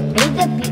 with the